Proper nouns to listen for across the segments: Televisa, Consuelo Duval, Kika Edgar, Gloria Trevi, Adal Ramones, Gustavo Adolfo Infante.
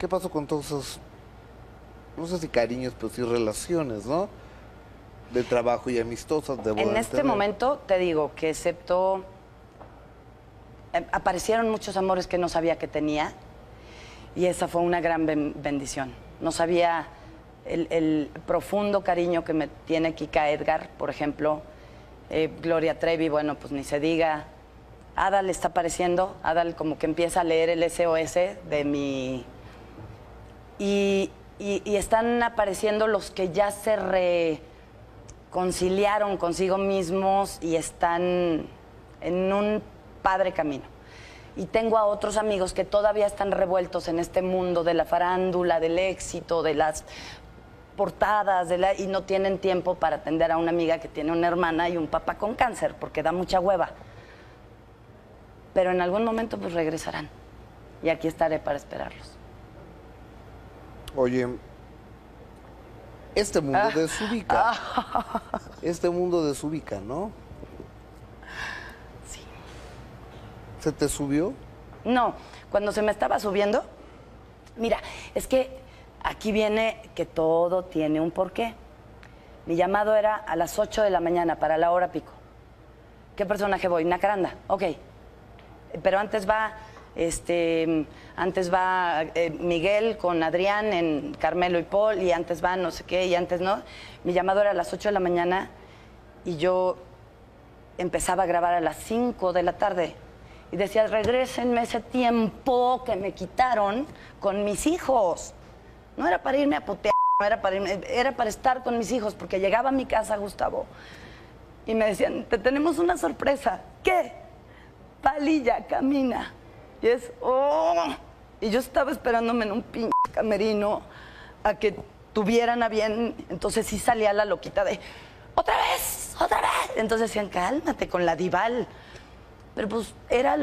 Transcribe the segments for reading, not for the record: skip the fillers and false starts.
¿Qué pasó con todos esos, no sé si cariños, pero sí relaciones, ¿no? De trabajo y amistosas de boda. En este momento te digo que excepto... aparecieron muchos amores que no sabía que tenía y esa fue una gran bendición. No sabía el profundo cariño que me tiene Kika Edgar, por ejemplo, Gloria Trevi, bueno, pues ni se diga. Adal está apareciendo, Adal como que empieza a leer el SOS de mi... Y están apareciendo los que ya se reconciliaron consigo mismos y están en un padre camino. Y tengo a otros amigos que todavía están revueltos en este mundo de la farándula, del éxito, de las portadas, y no tienen tiempo para atender a una amiga que tiene una hermana y un papá con cáncer, porque da mucha hueva. Pero en algún momento pues regresarán y aquí estaré para esperarlos. Oye, este mundo desubica, este mundo desubica, ¿no? Sí. ¿Se te subió? No, cuando se me estaba subiendo, mira, es que aquí viene que todo tiene un porqué. Mi llamado era a las 8 de la mañana para la hora pico. ¿Qué personaje voy? Nacaranda, ok. Pero antes va Miguel con Adrián en Carmelo y Paul, y antes va no sé qué, y antes no. Mi llamado era a las 8 de la mañana y yo empezaba a grabar a las 5 de la tarde. Y decía, regrésenme ese tiempo que me quitaron con mis hijos. No era para irme a putear, no era para irme, era para estar con mis hijos, porque llegaba a mi casa, Gustavo, y me decían, te tenemos una sorpresa. ¿Qué? Palilla, camina. Y es, oh, y yo estaba esperándome en un pinche camerino a que tuvieran a bien. Entonces sí salía la loquita de, otra vez, otra vez. Entonces decían, cálmate con la Dival. Pero pues era,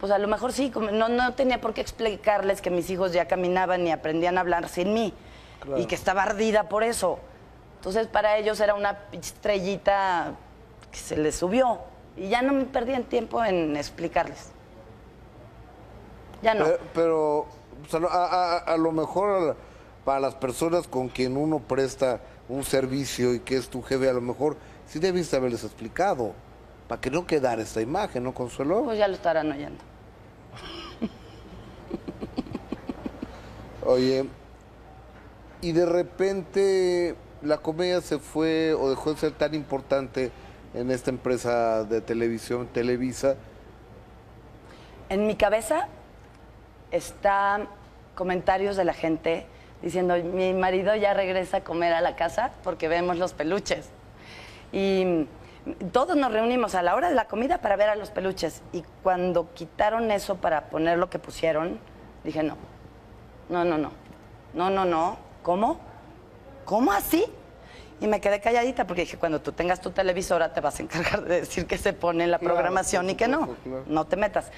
pues a lo mejor sí, no tenía por qué explicarles que mis hijos ya caminaban y aprendían a hablar sin mí. Claro. Y que estaba ardida por eso. Entonces para ellos era una estrellita que se les subió. Y ya no me perdí en tiempo en explicarles. Ya no. Pero o sea, a lo mejor para las personas con quien uno presta un servicio y que es tu jefe, a lo mejor sí debiste haberles explicado, para que no quedara esta imagen, ¿no, Consuelo? Pues ya lo estarán oyendo. Oye, y de repente la comedia se fue o dejó de ser tan importante en esta empresa de televisión, Televisa. En mi cabeza está comentarios de la gente diciendo, mi marido ya regresa a comer a la casa porque vemos los peluches. Y todos nos reunimos a la hora de la comida para ver a los peluches. Y cuando quitaron eso para poner lo que pusieron, dije, no. ¿Cómo? ¿Cómo así? Y me quedé calladita porque dije, cuando tú tengas tu televisora te vas a encargar de decir que se pone en la programación, claro, y que no, claro. No te metas.